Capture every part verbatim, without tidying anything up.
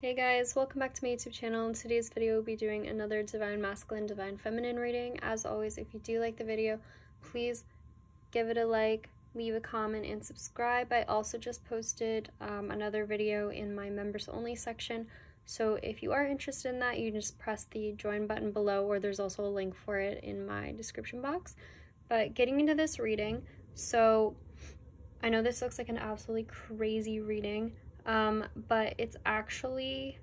Hey guys, welcome back to my YouTube channel. In today's video, we'll be doing another Divine Masculine, Divine Feminine reading. As always, if you do like the video, please give it a like, leave a comment, and subscribe. I also just posted um, another video in my members only section, so if you are interested in that, you can just press the join button below, or there's also a link for it in my description box. But getting into this reading, so I know this looks like an absolutely crazy reading, Um, but it's actually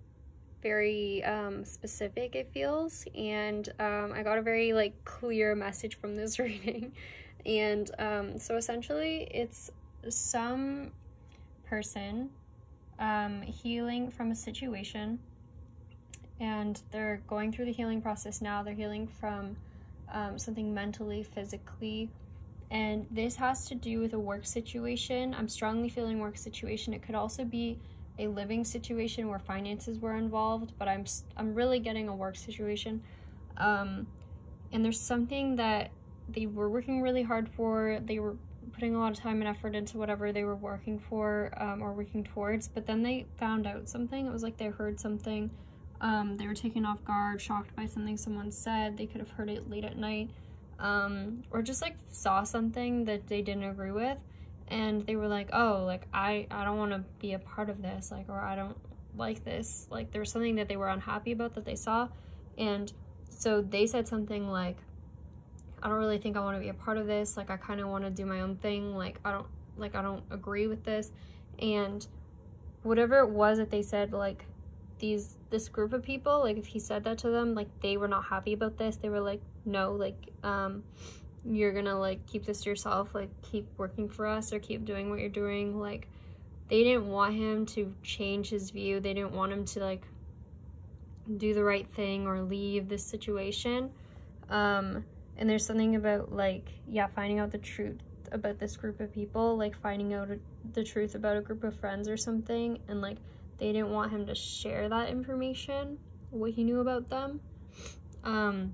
very um, specific, it feels, and um, I got a very like clear message from this reading. And um, so essentially it's some person um, healing from a situation, and they're going through the healing process now. They're healing from um, something mentally, physically, and this has to do with a work situation. I'm strongly feeling work situation. It could also be a living situation where finances were involved, but I'm I'm really getting a work situation. Um, and there's something that they were working really hard for. They were putting a lot of time and effort into whatever they were working for um, or working towards, but then they found out something. It was like they heard something. Um, they were taken off guard, shocked by something someone said. They could have heard it late at night. Um, or just like saw something that they didn't agree with, and they were like, oh, like I, I don't want to be a part of this, like, or I don't like this. Like, there was something that they were unhappy about that they saw, and so they said something like, I don't really think I want to be a part of this, like I kind of want to do my own thing, like I don't, like I don't agree with this. And whatever it was that they said, like these this group of people, like if he said that to them, like they were not happy about this. They were like, no, like um you're gonna like keep this to yourself, like keep working for us or keep doing what you're doing. Like they didn't want him to change his view. They didn't want him to like do the right thing or leave this situation. Um and there's something about like, yeah, finding out the truth about this group of people, like finding out the truth about a group of friends or something, and like they didn't want him to share that information, what he knew about them. Um,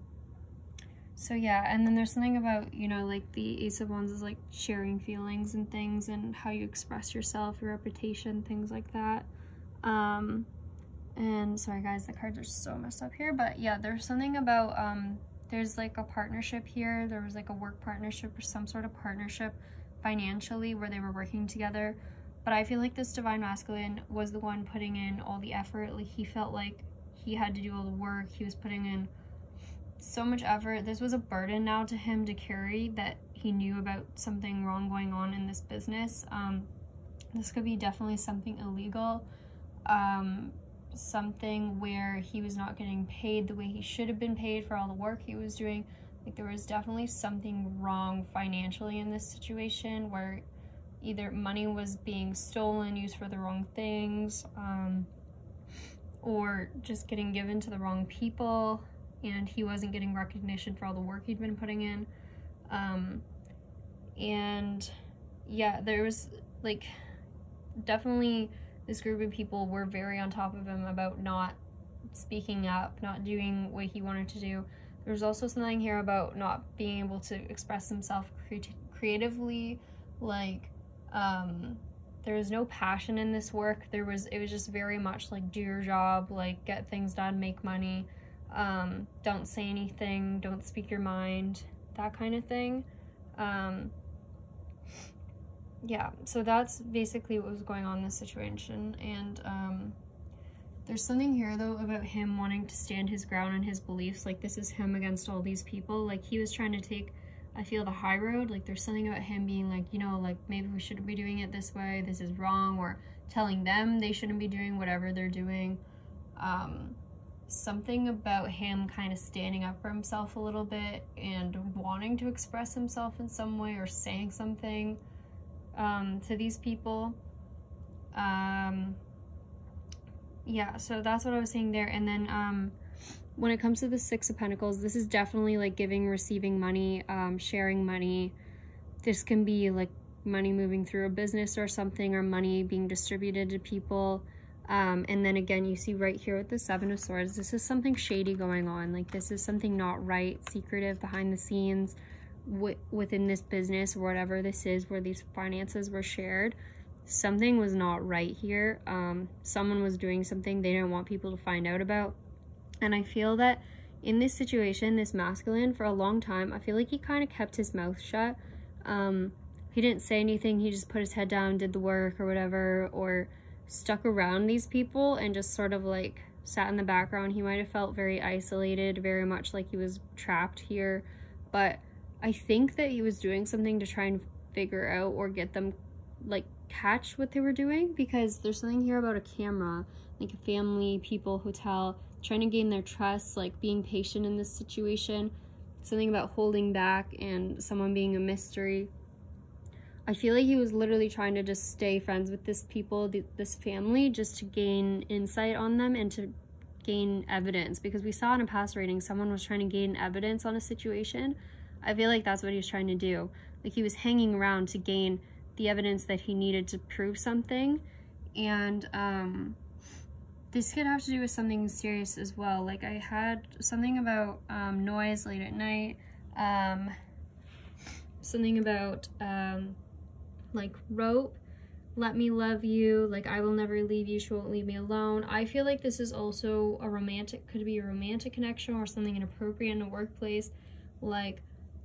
so yeah, and then there's something about, you know, like the Ace of Wands is like sharing feelings and things and how you express yourself, your reputation, things like that. Um, and sorry guys, the cards are so messed up here, but yeah, there's something about, um, there's like a partnership here. There was like a work partnership or some sort of partnership financially where they were working together. But I feel like this Divine Masculine was the one putting in all the effort. Like he felt like he had to do all the work. He was putting in so much effort. This was a burden now to him to carry, that he knew about something wrong going on in this business. Um, this could be definitely something illegal, um, something where he was not getting paid the way he should have been paid for all the work he was doing. Like there was definitely something wrong financially in this situation where either money was being stolen, used for the wrong things, um, or just getting given to the wrong people, and he wasn't getting recognition for all the work he'd been putting in. Um, and yeah, there was like, definitely this group of people were very on top of him about not speaking up, not doing what he wanted to do. There was also something here about not being able to express himself creat- creatively, like, um there was no passion in this work. There was it was just very much like, do your job, like get things done, make money, um don't say anything, don't speak your mind, that kind of thing. Um yeah, so that's basically what was going on in this situation. And um there's something here though about him wanting to stand his ground and his beliefs. Like this is him against all these people. Like he was trying to take, I feel, the high road. Like there's something about him being like, you know, like maybe we shouldn't be doing it this way, this is wrong, or telling them they shouldn't be doing whatever they're doing. Um, something about him kind of standing up for himself a little bit and wanting to express himself in some way or saying something um, to these people. Um, yeah, so that's what I was saying there. And then um, when it comes to the Six of Pentacles, this is definitely like giving, receiving money, um, sharing money. This can be like money moving through a business or something, or money being distributed to people. Um, and then again, you see right here with the Seven of Swords, this is something shady going on. Like this is something not right, secretive, behind the scenes, within this business or whatever this is where these finances were shared. something was not right here. Um, someone was doing something they didn't want people to find out about. And I feel that in this situation, this masculine, for a long time, I feel like he kind of kept his mouth shut. Um, he didn't say anything. He just put his head down, did the work or whatever, or stuck around these people and just sort of like sat in the background. He might have felt very isolated, very much like he was trapped here. But I think that he was doing something to try and figure out or get them, like, catch what they were doing, because there's something here about a camera, like a family, people, hotel, trying to gain their trust, like being patient in this situation, something about holding back and someone being a mystery. I feel like he was literally trying to just stay friends with this people, th this family, just to gain insight on them and to gain evidence, because we saw in a past reading someone was trying to gain evidence on a situation. I feel like that's what he was trying to do. Like, he was hanging around to gain the evidence that he needed to prove something. And um, this could have to do with something serious as well. Like, I had something about um, noise late at night, um, something about um, like rope, let me love you, like I will never leave you, she won't leave me alone. I feel like this is also a romantic, could be a romantic connection or something inappropriate in the workplace. Like,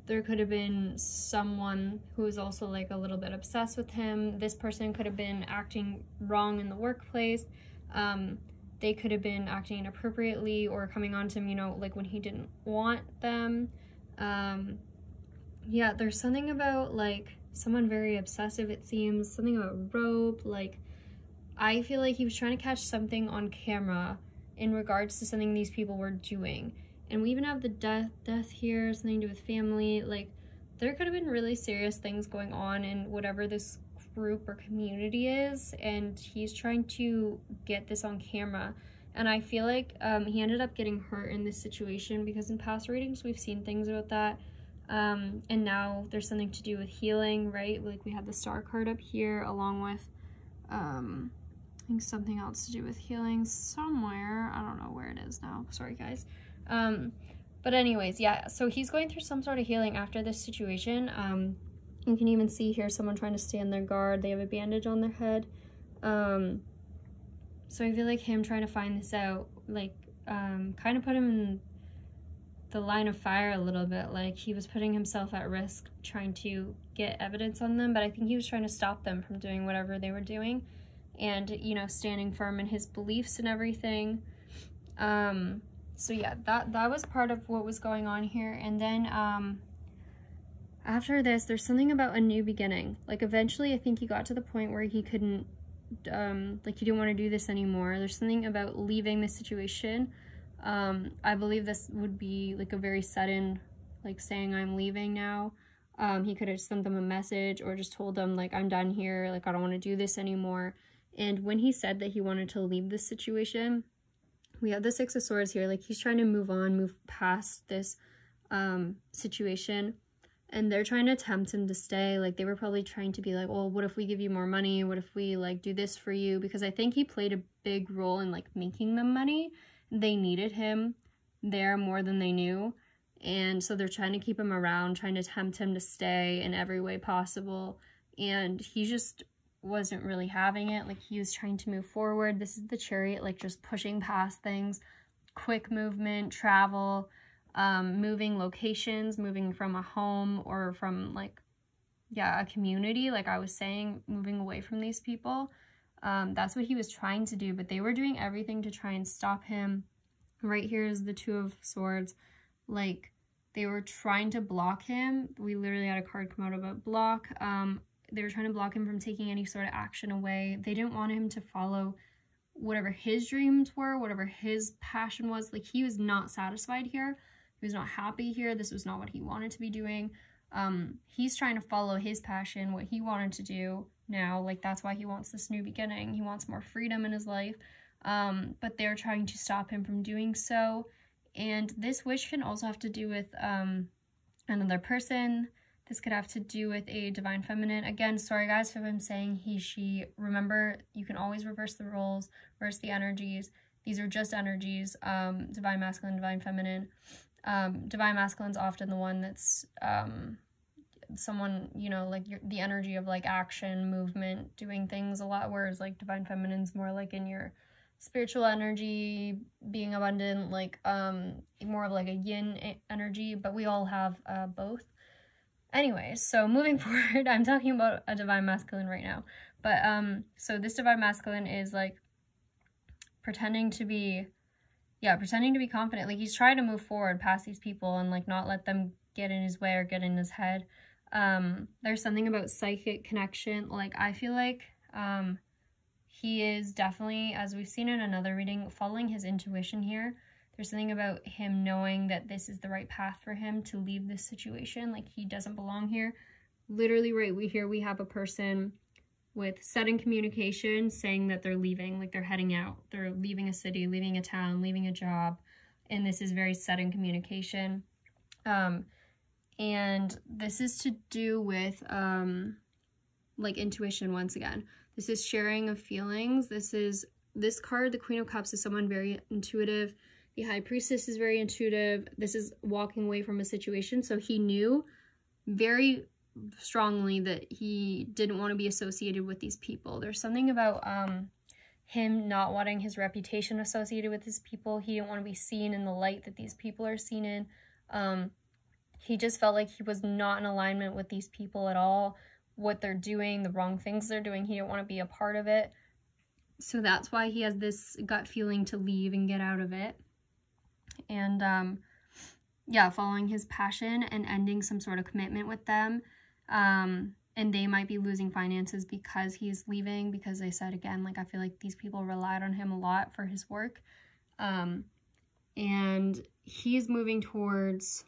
there could have been someone who is also like a little bit obsessed with him. This person could have been acting wrong in the workplace. Um, they could have been acting inappropriately or coming on to him, you know, like when he didn't want them. Um, yeah, there's something about like someone very obsessive, it seems. Something about rope. Like, I feel like he was trying to catch something on camera in regards to something these people were doing. And we even have the death death here, something to do with family. Like, there could have been really serious things going on in whatever this group or community is, and he's trying to get this on camera. And I feel like um, he ended up getting hurt in this situation, because in past readings we've seen things about that. Um, and now there's something to do with healing, right? Like, we have the star card up here along with um, I think something else to do with healing somewhere. I don't know where it is now. Sorry, guys. Um, but anyways, yeah, so he's going through some sort of healing after this situation. Um, you can even see here someone trying to stay on their guard. They have a bandage on their head. Um, so I feel like him trying to find this out, like, um, kind of put him in the line of fire a little bit. Like, he was putting himself at risk trying to get evidence on them, but I think he was trying to stop them from doing whatever they were doing and, you know, standing firm in his beliefs and everything. Um... So yeah, that, that was part of what was going on here. And then um, after this, there's something about a new beginning. Like, eventually, I think he got to the point where he couldn't, um, like, he didn't want to do this anymore. There's something about leaving the situation. Um, I believe this would be, like, a very sudden, like, saying, I'm leaving now. Um, he could have sent them a message or just told them, like, I'm done here. Like, I don't want to do this anymore. And when he said that he wanted to leave this situation, we have the Six of Swords here. Like, he's trying to move on, move past this um, situation. And they're trying to tempt him to stay. Like, they were probably trying to be like, well, what if we give you more money? What if we, like, do this for you? Because I think he played a big role in, like, making them money. They needed him there more than they knew. And so they're trying to keep him around, trying to tempt him to stay in every way possible. And he just wasn't really having it. Like, he was trying to move forward. This is the Chariot, like, just pushing past things, quick movement, travel, um, moving locations, moving from a home or from, like, yeah, a community, like I was saying, moving away from these people. Um, that's what he was trying to do, but they were doing everything to try and stop him. Right here is the Two of Swords. Like, they were trying to block him. We literally had a card come out about block. Um, They were trying to block him from taking any sort of action away. They didn't want him to follow whatever his dreams were, whatever his passion was. Like, he was not satisfied here. He was not happy here. This was not what he wanted to be doing. Um, he's trying to follow his passion, what he wanted to do now. Like, that's why he wants this new beginning. He wants more freedom in his life. Um, but they're trying to stop him from doing so. And this wish can also have to do with um, another person. This could have to do with a divine feminine. Again, sorry guys if I'm saying he, she. Remember, you can always reverse the roles, reverse the energies. These are just energies, um, divine masculine, divine feminine. Um, divine masculine is often the one that's um, someone, you know, like your, the energy of like action, movement, doing things a lot, whereas like divine feminine's more like in your spiritual energy, being abundant, like um more of like a yin energy, but we all have uh both. Anyway, so moving forward, I'm talking about a divine masculine right now, but um so this divine masculine is like pretending to be yeah pretending to be confident. Like he's trying to move forward past these people and like not let them get in his way or get in his head. Um there's something about psychic connection. Like I feel like um he is definitely, as we've seen in another reading, following his intuition here. There's something about him knowing that this is the right path for him to leave this situation. Like, he doesn't belong here. Literally, right we here we have a person with sudden communication saying that they're leaving. Like, they're heading out. They're leaving a city, leaving a town, leaving a job. And this is very sudden communication. Um, and this is to do with, um, like, intuition once again. This is sharing of feelings. This is, this card, the Queen of Cups, is someone very intuitive. The High Priestess is very intuitive. This is walking away from a situation. So he knew very strongly that he didn't want to be associated with these people. There's something about um, him not wanting his reputation associated with these people. He didn't want to be seen in the light that these people are seen in. Um, he just felt like he was not in alignment with these people at all. What they're doing, the wrong things they're doing. He didn't want to be a part of it. So that's why he has this gut feeling to leave and get out of it. And um, yeah, following his passion and ending some sort of commitment with them. Um, and they might be losing finances because he's leaving, because they said again, like, I feel like these people relied on him a lot for his work. Um, and he's moving towards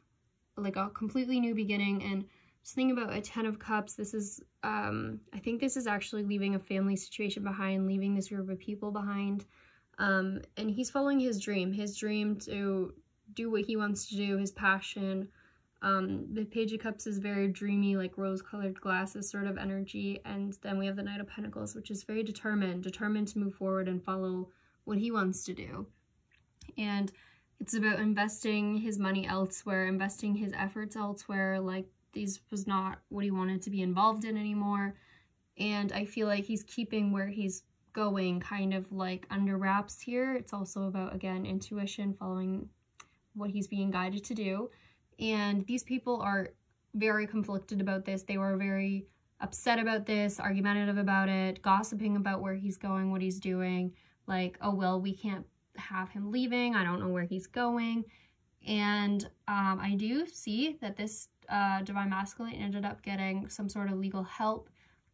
like a completely new beginning. And think about a Ten of Cups. This is, um, I think this is actually leaving a family situation behind, leaving this group of people behind. Um, and he's following his dream, his dream to do what he wants to do, his passion. Um, the Page of Cups is very dreamy, like rose-colored glasses sort of energy. And then we have the Knight of Pentacles, which is very determined, determined to move forward and follow what he wants to do. And it's about investing his money elsewhere, investing his efforts elsewhere, like, this was not what he wanted to be involved in anymore. And I feel like he's keeping where he's going kind of like under wraps here. It's also about, again, intuition, following what he's being guided to do. And these people are very conflicted about this. They were very upset about this, argumentative about it, gossiping about where he's going, what he's doing. Like, oh, well, we can't have him leaving. I don't know where he's going. And um, I do see that this Uh, divine masculine ended up getting some sort of legal help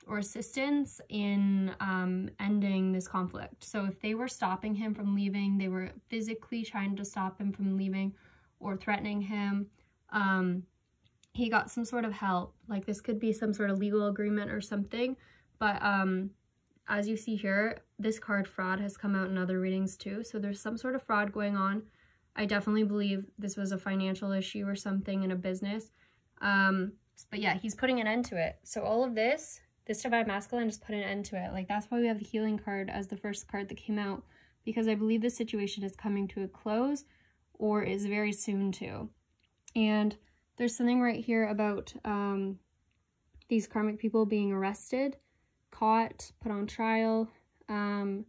or assistance in um, ending this conflict. So if they were stopping him from leaving, they were physically trying to stop him from leaving or threatening him, um, he got some sort of help. Like, this could be some sort of legal agreement or something. But um, as you see here, this card fraud has come out in other readings too. So there's some sort of fraud going on. I definitely believe this was a financial issue or something in a business. Um, but yeah, he's putting an end to it. So all of this, this divine masculine just put an end to it. Like, that's why we have the healing card as the first card that came out, because I believe this situation is coming to a close or is very soon to. And there's something right here about, um, these karmic people being arrested, caught, put on trial. Um,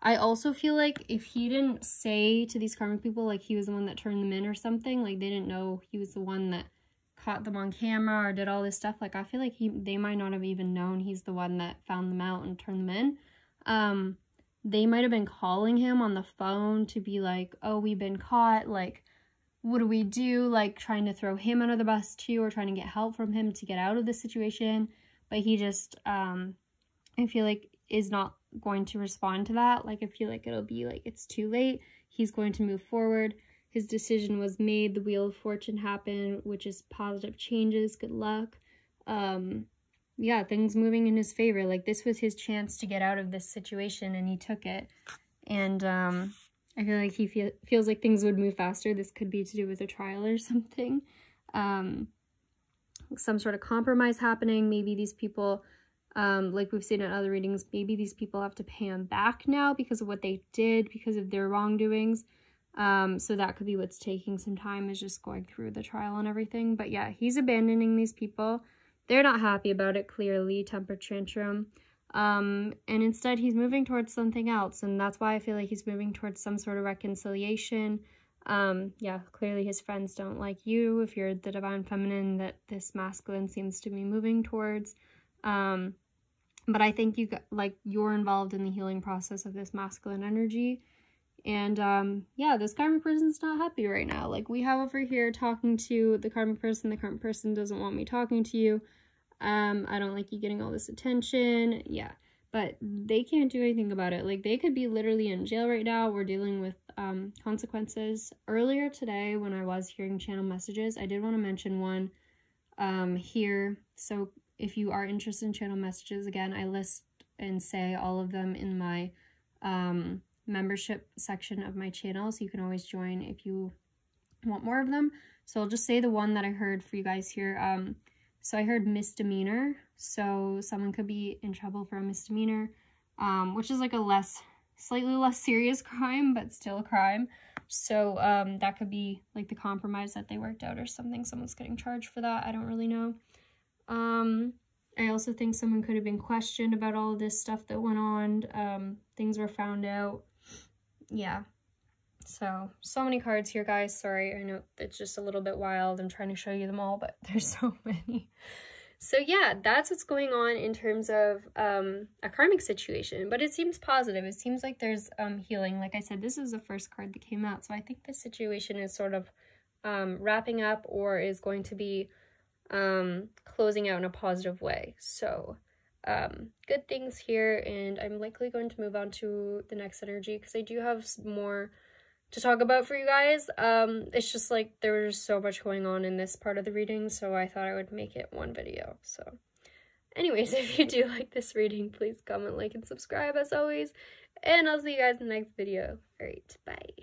I also feel like if he didn't say to these karmic people, like, he was the one that turned them in or something, like, they didn't know he was the one that caught them on camera or did all this stuff. Like, I feel like he they might not have even known he's the one that found them out and turned them in. Um they might have been calling him on the phone to be like, oh, we've been caught, like, what do we do, like, trying to throw him under the bus too, or trying to get help from him to get out of the situation. But he just um I feel like is not going to respond to that. Like, I feel like it'll be like, it's too late. He's going to move forward. His decision was made. The Wheel of Fortune happened, which is positive changes, good luck. Um, yeah, things moving in his favor. Like, this was his chance to get out of this situation, and he took it. And um, I feel like he fe feels like things would move faster. This could be to do with a trial or something. Um, some sort of compromise happening. Maybe these people, um, like we've seen in other readings, maybe these people have to pay him back now because of what they did, because of their wrongdoings. Um, so that could be what's taking some time, is just going through the trial and everything. But yeah, he's abandoning these people. They're not happy about it, clearly, temper tantrum. Um, and instead he's moving towards something else. And that's why I feel like he's moving towards some sort of reconciliation. Um, yeah, clearly his friends don't like you, if you're the divine feminine that this masculine seems to be moving towards. Um, but I think you got, like, you're involved in the healing process of this masculine energy. And, um, yeah, this karmic person's not happy right now. Like, we have over here talking to the karmic person. The karmic person doesn't want me talking to you. Um, I don't like you getting all this attention. Yeah, but they can't do anything about it. Like, they could be literally in jail right now. We're dealing with, um, consequences. Earlier today, when I was hearing channel messages, I did want to mention one, um, here. So if you are interested in channel messages, again, I list and say all of them in my, um... membership section of my channel, so you can always join if you want more of them. So I'll just say the one that I heard for you guys here. Um, so I heard misdemeanor. So someone could be in trouble for a misdemeanor, um, which is like a less, slightly less serious crime, but still a crime. So um, that could be like the compromise that they worked out or something. Someone's getting charged for that. I don't really know. Um, I also think someone could have been questioned about all of this stuff that went on. Um, things were found out. Yeah, so so many cards here, guys. Sorry, I know it's just a little bit wild. I'm trying to show you them all, but there's so many. So yeah, that's what's going on in terms of um a karmic situation, but it seems positive. It seems like there's um healing. Like I said, this is the first card that came out, so I think this situation is sort of um wrapping up, or is going to be um closing out in a positive way. So um good things here, and I'm likely going to move on to the next energy, because I do have more to talk about for you guys. Um it's just like there was so much going on in this part of the reading, so I thought I would make it one video. So anyways, if you do like this reading, please comment, like, and subscribe as always, and I'll see you guys in the next video. All right, bye.